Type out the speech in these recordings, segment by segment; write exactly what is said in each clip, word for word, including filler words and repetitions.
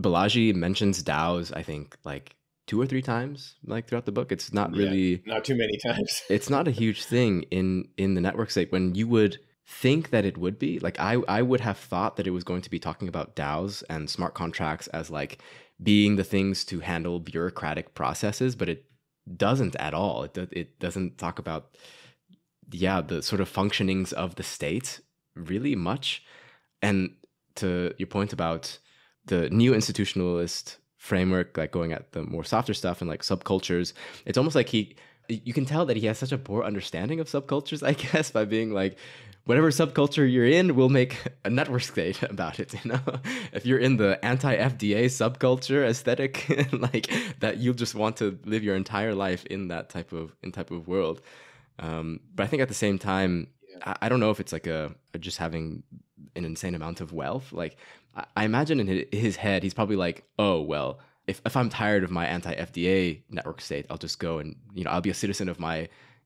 Balaji mentions DAOs, I think, like two or three times, like throughout the book. It's not really, yeah, not too many times. It's not a huge thing in in the network state when you would think that it would be. Like I I would have thought that it was going to be talking about DAOs and smart contracts as like being the things to handle bureaucratic processes, but it doesn't at all. It do, it doesn't talk about yeah the sort of functionings of the state really much. And to your point about the neo-institutionalist framework, like going at the more softer stuff and like subcultures, it's almost like he, you can tell that he has such a poor understanding of subcultures, I guess, by being like, whatever subculture you're in, we'll make a network state about it. You know, if you're in the anti-F D A subculture aesthetic, like that, you'll just want to live your entire life in that type of in type of world. Um, but I think at the same time, I, I don't know if it's like a, a just having an insane amount of wealth. Like I, I imagine in his head, he's probably like, oh, well, if, if I'm tired of my anti-F D A network state, I'll just go and, you know, I'll be a citizen of my,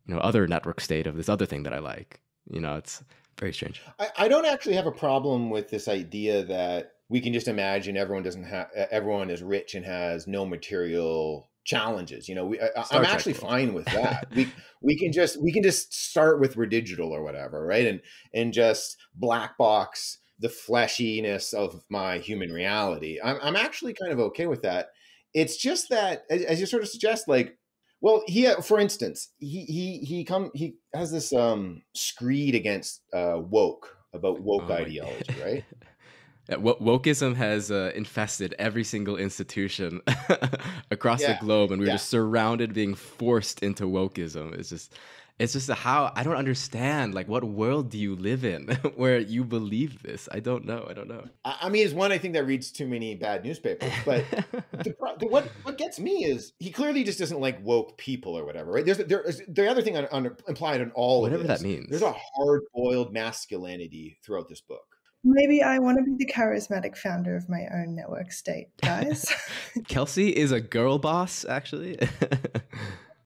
you know, other network state of this other thing that I like. You know, it's very strange. I, I don't actually have a problem with this idea that we can just imagine everyone doesn't have, everyone is rich and has no material challenges. You know, we, I, I'm actually fine with that. we we can just we can just start with we're digital or whatever, right? And and just black box the fleshiness of my human reality. I'm I'm actually kind of okay with that. It's just that, as, as you sort of suggest, like, well, he, for instance, he he he come he has this um, screed against uh, woke about woke oh ideology, right? Yeah, w wokeism has uh, infested every single institution across yeah. the globe, and we're yeah. just surrounded, being forced into wokeism. It's just, it's just a how I don't understand. Like, what world do you live in where you believe this? I don't know. I don't know. I, I mean, it's one I think that reads too many bad newspapers. But the, the, what what gets me is he clearly just doesn't like woke people or whatever, right? There's there is, the other thing on, on, implied in all whatever of this, that means. There's a hard-boiled masculinity throughout this book. Maybe I want to be the charismatic founder of my own network state, guys. Kelsey is a girl boss, actually.